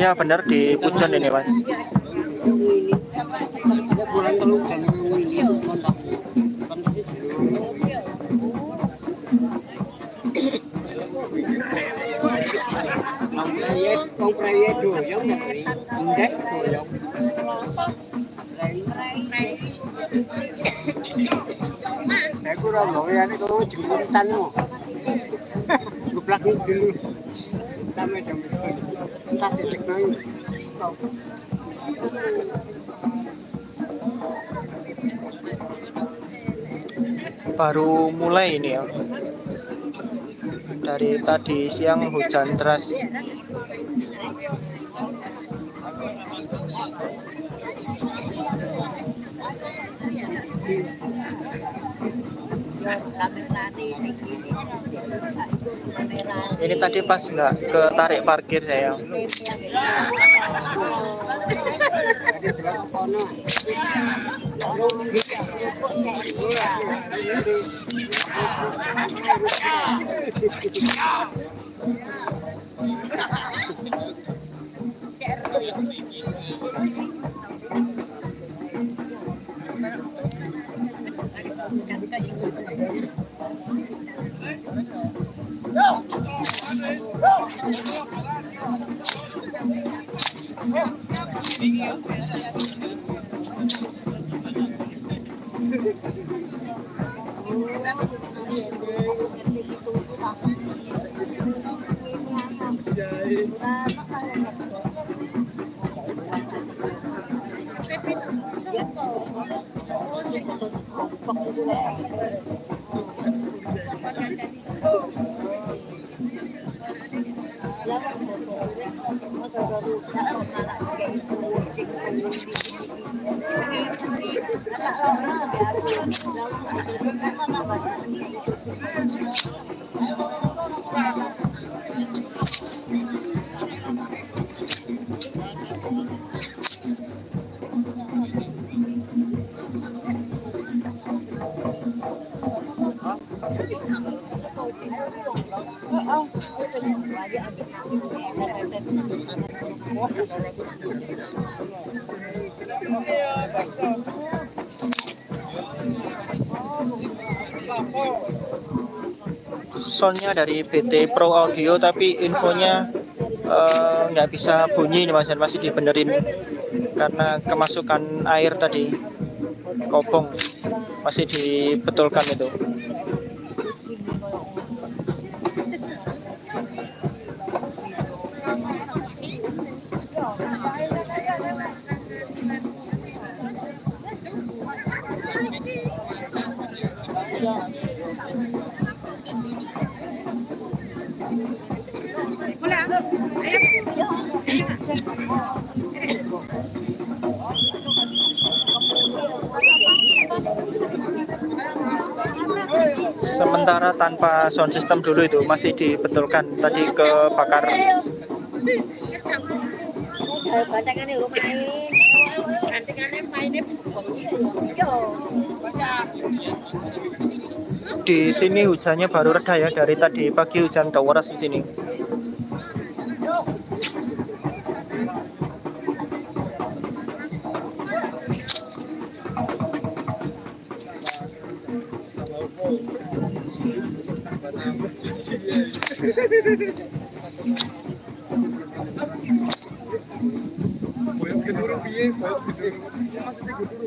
Ya benar di Pujon ini Mas. Baru mulai ini ya. Dari tadi siang hujan deras. Ini tadi pas nggak ketarik parkir saya. Soundnya dari BT Pro Audio, tapi infonya nggak bisa bunyi nih Mas, masih dibenerin karena kemasukan air tadi, kobong masih dibetulkan itu. Sementara tanpa sound system dulu itu masih dibetulkan tadi kebakar. Di sini hujannya baru reda ya, dari tadi pagi hujan deras di sini. Koyok keturun piye, koyok keturun.